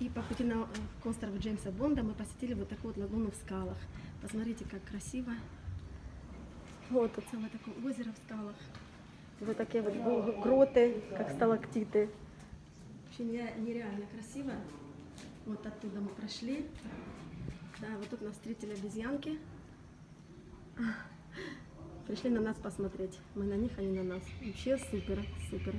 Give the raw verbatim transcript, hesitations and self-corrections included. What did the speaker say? И по пути на, к острову Джеймса Бонда мы посетили вот такую вот лагуну в скалах. Посмотрите, как красиво. Вот тут целое такое озеро в скалах. Вот такие вот гроты, как сталактиты. Вообще нереально красиво. Вот оттуда мы прошли. Да, вот тут нас встретили обезьянки. Пришли на нас посмотреть. Мы на них, они на нас. Вообще супер, супер.